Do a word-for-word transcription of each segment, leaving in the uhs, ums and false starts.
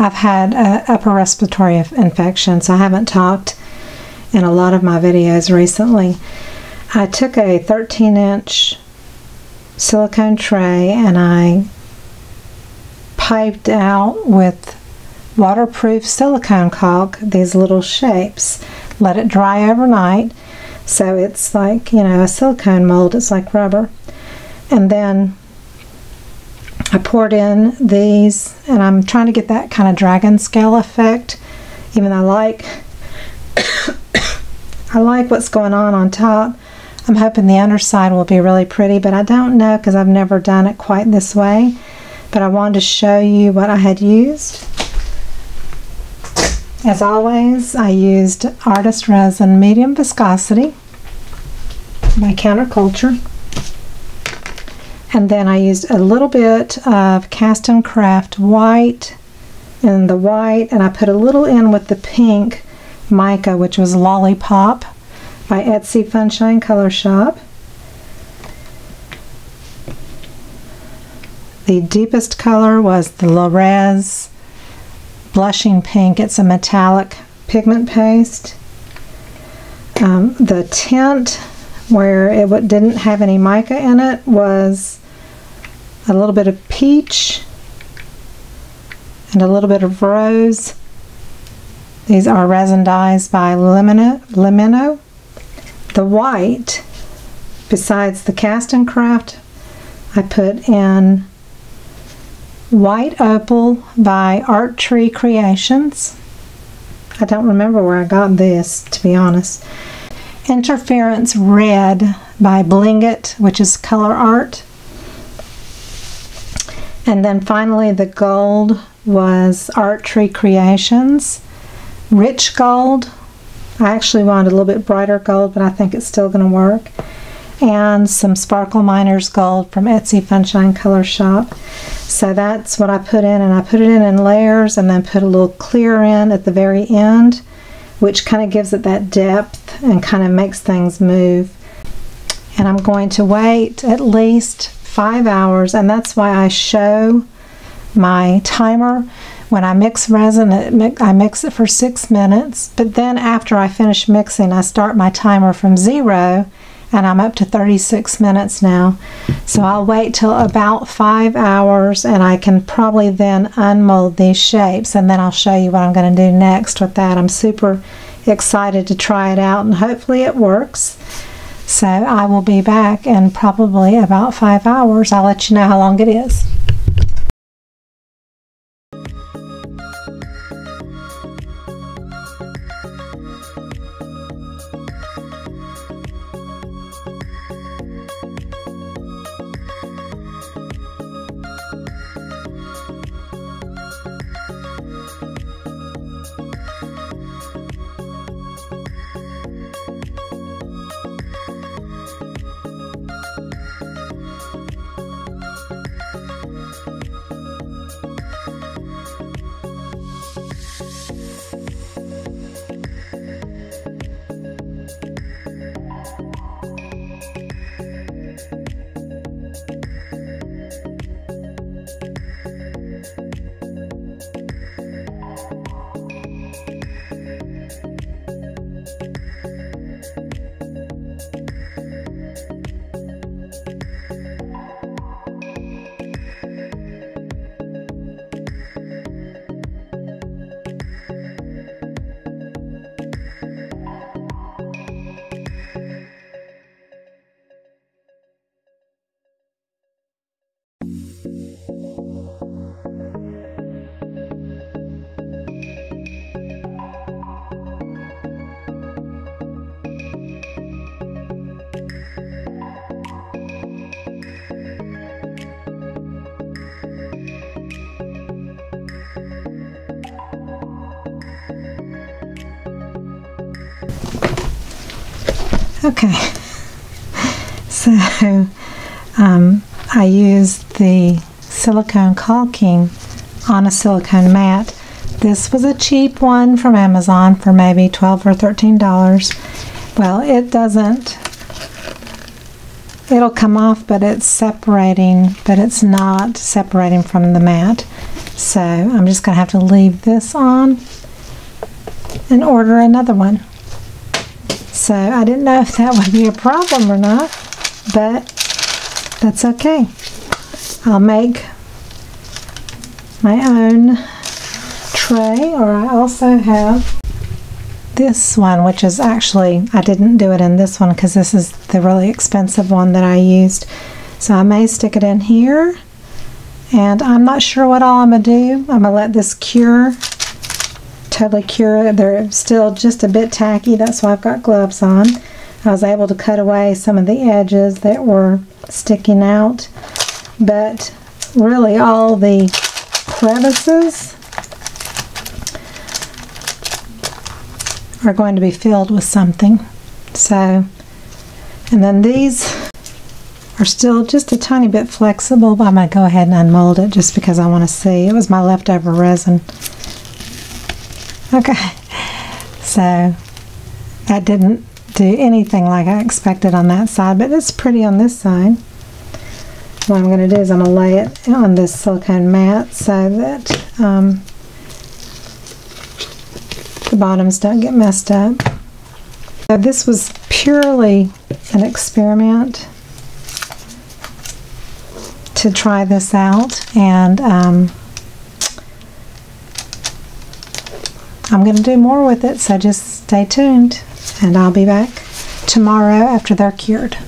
I've had an upper respiratory infection, so I haven't talked in a lot of my videos recently. I took a thirteen inch silicone tray and I piped out with waterproof silicone caulk these little shapes. Let it dry overnight, so it's like, you know, a silicone mold, it's like rubber. And then I poured in these, and I'm trying to get that kind of dragon scale effect, even though I like I like what's going on on top. I'm hoping the underside will be really pretty, but I don't know because I've never done it quite this way. But I wanted to show you what I had used. As always, I used Artist Resin Medium Viscosity by Counterculture. And then I used a little bit of Cast and Craft White in the white, and I put a little in with the pink mica, which was Lollipop by Etsy Funshine Color Shop. The deepest color was the LeRez Blushing Pink. It's a metallic pigment paste. Um, the tint, where it w didn't have any mica in it, was a little bit of peach and a little bit of rose. These are resin dyes by Limino. The white, besides the Cast and Craft, I put in White Opal by Art Tree Creations. I don't remember where I got this, to be honest. Interference Red by Blingit, which is Color Art. And then finally the gold was Art Tree Creations. Rich Gold. I actually wanted a little bit brighter gold, but I think it's still going to work. And some Sparkle Miners Gold from Etsy Funshine Color Shop. So that's what I put in, and I put it in in layers and then put a little clear in at the very end, which kind of gives it that depth and kind of makes things move. And I'm going to wait at least five hours, and that's why I show my timer. When I mix resin, it mix, I mix it for six minutes, but then after I finish mixing, I start my timer from zero, and I'm up to thirty-six minutes now. So I'll wait till about five hours and I can probably then unmold these shapes, and then I'll show you what I'm going to do next with that. I'm super excited to try it out and hopefully it works. So I will be back in probably about five hours. I'll let you know how long it is. Okay, so um, I used the silicone caulking on a silicone mat. This was a cheap one from Amazon for maybe twelve or thirteen dollars. Well, it doesn't, it'll come off, but it's separating, but it's not separating from the mat. So I'm just going to have to leave this on and order another one. So I didn't know if that would be a problem or not, but that's okay. I'll make my own tray, or I also have this one, which is actually, I didn't do it in this one because this is the really expensive one that I used. So I may stick it in here, and I'm not sure what all I'm going to do. I'm going to let this cure, totally cure it. They're still just a bit tacky, that's why I've got gloves on. I was able to cut away some of the edges that were sticking out, but really all the crevices are going to be filled with something. So, and then these are still just a tiny bit flexible, but I'm going to go ahead and unmold it just because I want to see. It was my leftover resin. Okay, so that didn't do anything like I expected on that side, but it's pretty on this side. What I'm going to do is I'm going to lay it on this silicone mat so that um, the bottoms don't get messed up. So this was purely an experiment to try this out, and um, I'm going to do more with it, so just stay tuned, and I'll be back tomorrow after they're cured.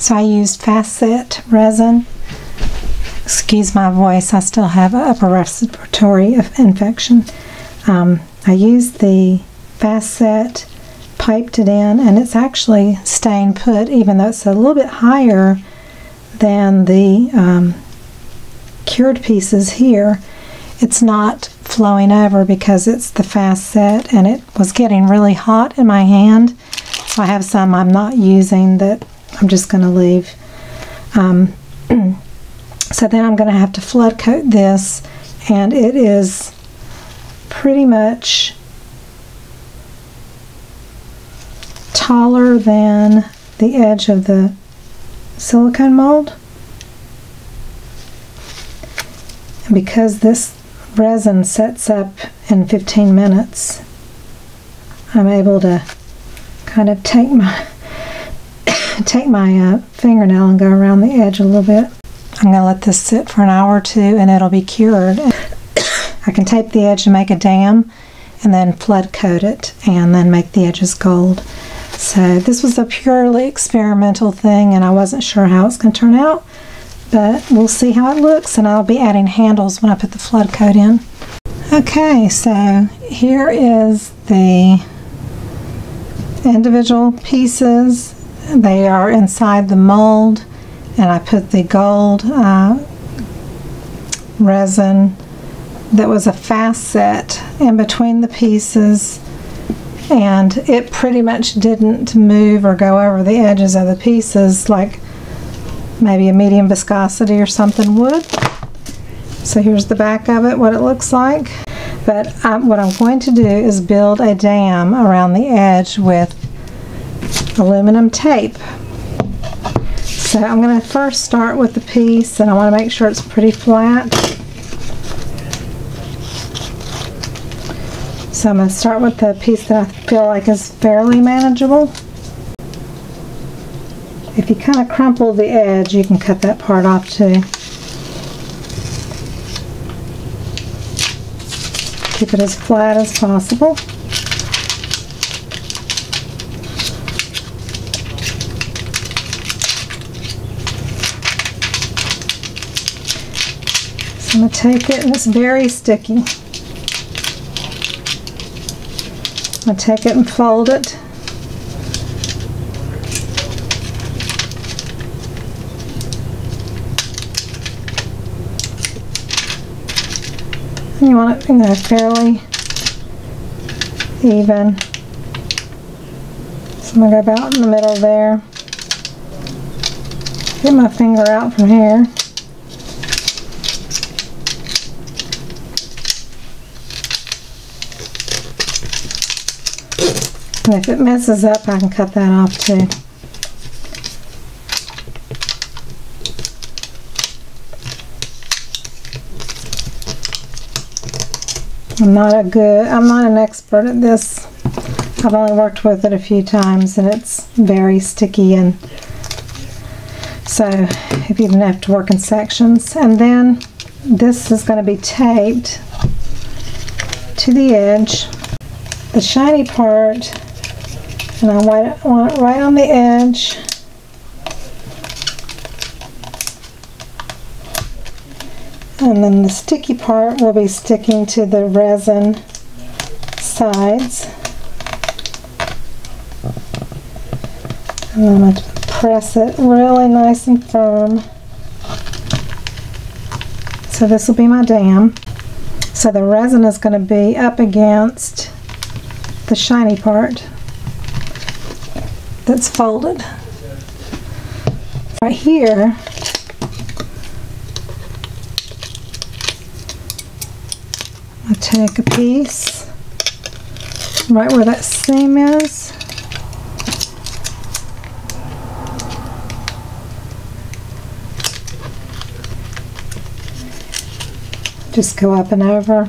So I used Facet resin. Excuse my voice, I still have an upper respiratory infection. Um, I used the Facet, piped it in, and it's actually staying put, even though it's a little bit higher than the um, cured pieces here. It's not flowing over because it's the Facet, and it was getting really hot in my hand. So I have some I'm not using that I'm just going to leave. Um, so then I'm going to have to flood coat this, and it is pretty much taller than the edge of the silicone mold. And because this resin sets up in fifteen minutes, I'm able to kind of take my take my uh, fingernail and go around the edge a little bit. I'm going to let this sit for an hour or two and it'll be cured. I can tape the edge and make a dam and then flood coat it and then make the edges gold. So this was a purely experimental thing and I wasn't sure how it's going to turn out, but we'll see how it looks, and I'll be adding handles when I put the flood coat in. Okay, so here is the individual pieces. They are inside the mold, and I put the gold uh, resin that was a facet in between the pieces, and it pretty much didn't move or go over the edges of the pieces like maybe a medium viscosity or something would. So here's the back of it, what it looks like. But I, what I'm going to do is build a dam around the edge with aluminum tape. So I'm going to first start with the piece, and I want to make sure it's pretty flat. So I'm going to start with the piece that I feel like is fairly manageable. If you kind of crumple the edge, you can cut that part off too. Keep it as flat as possible. So I'm going to take it, and it's very sticky. I take it and fold it. And you want it, you know, fairly even. So I'm going to go about in the middle there. Get my finger out from here. And if it messes up, I can cut that off too. I'm not a good, I'm not an expert at this. I've only worked with it a few times, and it's very sticky, and so if you didn't have to work in sections. And then this is going to be taped to the edge. The shiny part, and I want it right on the edge. And then the sticky part will be sticking to the resin sides. And I'm going to press it really nice and firm. So this will be my dam. So the resin is going to be up against the shiny part that's folded. Right here, I take a piece right where that seam is, just go up and over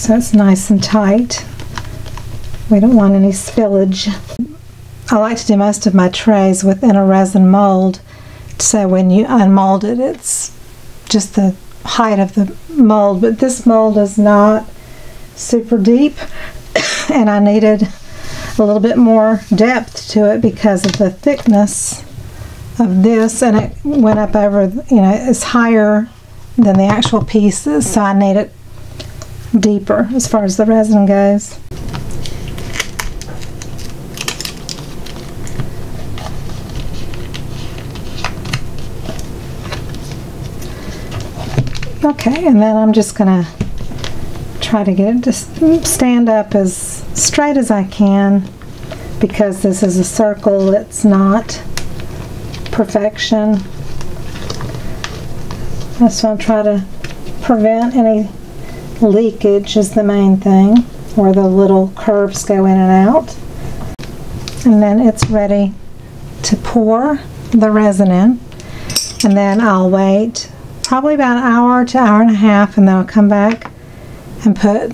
so it's nice and tight. We don't want any spillage. I like to do most of my trays within a resin mold, so when you unmold it, it's just the height of the mold, but this mold is not super deep and I needed a little bit more depth to it because of the thickness of this, and it went up over, you know, it's higher than the actual pieces, so I need it deeper as far as the resin goes. Okay, and then I'm just going to try to get it to stand up as straight as I can, because this is a circle, it's not perfection. That's why I'm trying to prevent any leakage is the main thing, where the little curves go in and out. And then it's ready to pour the resin in, and then I'll wait probably about an hour to hour and a half, and then I'll come back and put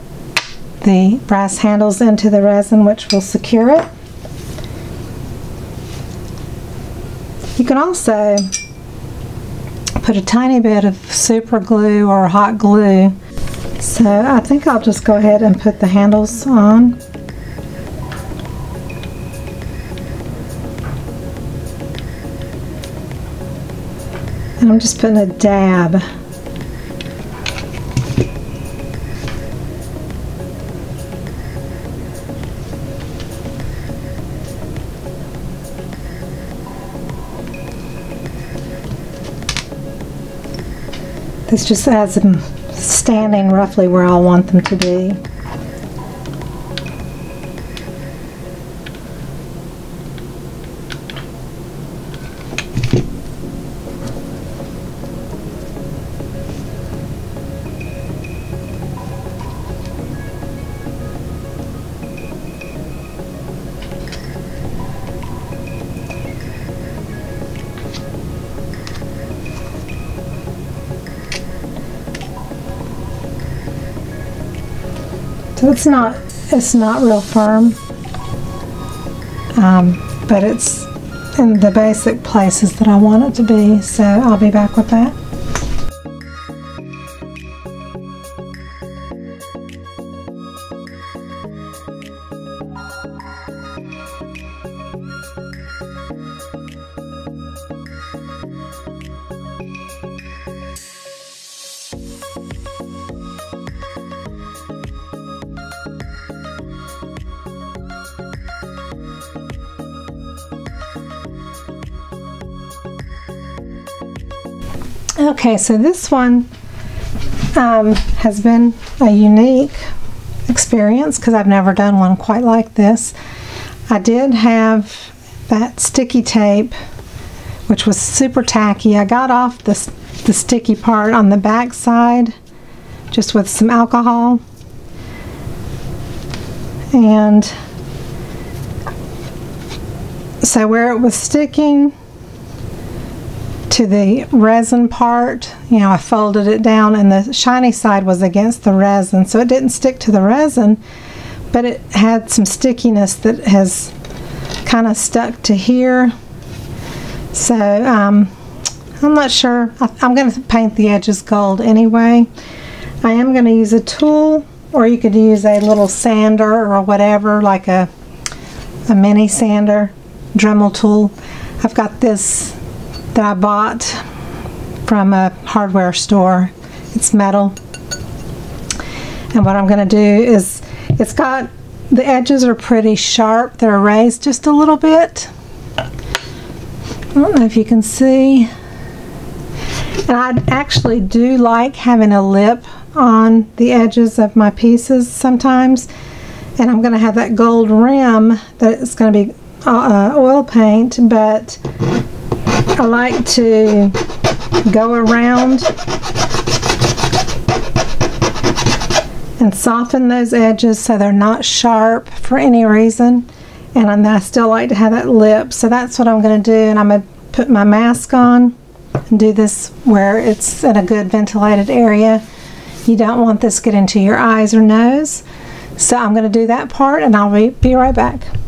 the brass handles into the resin, which will secure it. You can also put a tiny bit of super glue or hot glue. So I think I'll just go ahead and put the handles on. And I'm just putting a dab. This just has them standing roughly where I want them to be. So it's not, it's not real firm, um, but it's in the basic places that I want it to be, so I'll be back with that. Okay, so this one um, has been a unique experience because I've never done one quite like this. I did have that sticky tape, which was super tacky. I got off the, the sticky part on the back side just with some alcohol. And so where it was sticking to the resin part, you know, I folded it down and the shiny side was against the resin, so it didn't stick to the resin, but it had some stickiness that has kind of stuck to here. So um, I'm not sure. I, I'm going to paint the edges gold anyway. I am going to use a tool, or you could use a little sander or whatever, like a, a mini sander, Dremel tool. I've got this that I bought from a hardware store. It's metal. And what I'm going to do is, it's got, the edges are pretty sharp. They're raised just a little bit. I don't know if you can see. And I actually do like having a lip on the edges of my pieces sometimes. And I'm going to have that gold rim that it's going to be uh, oil paint, but I like to go around and soften those edges so they're not sharp for any reason, and I still like to have that lip. So that's what I'm going to do, and I'm going to put my mask on and do this where it's in a good ventilated area. You don't want this to get into your eyes or nose, so I'm going to do that part and I'll be right back.